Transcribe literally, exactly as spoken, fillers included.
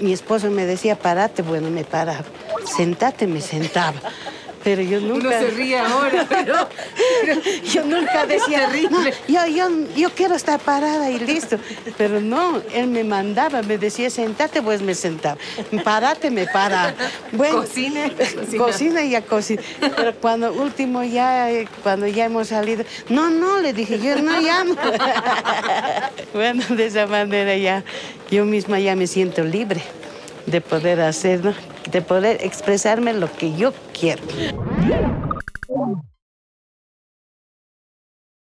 Mi esposo me decía, parate, bueno, me paraba. Sentate, me sentaba. Pero yo nunca... Uno se ríe ahora, pero... yo nunca decía, no, yo, yo, yo quiero estar parada y listo. Pero no, él me mandaba, me decía, sentate, pues me sentaba. Parate, me paraba. Bueno, cocina. Cocina, cocina y a cocina. Pero cuando último ya, cuando ya hemos salido, no, no, le dije, yo no llamo. Bueno, de esa manera ya, yo misma ya me siento libre de poder hacer, ¿no? De poder expresarme lo que yo quiero.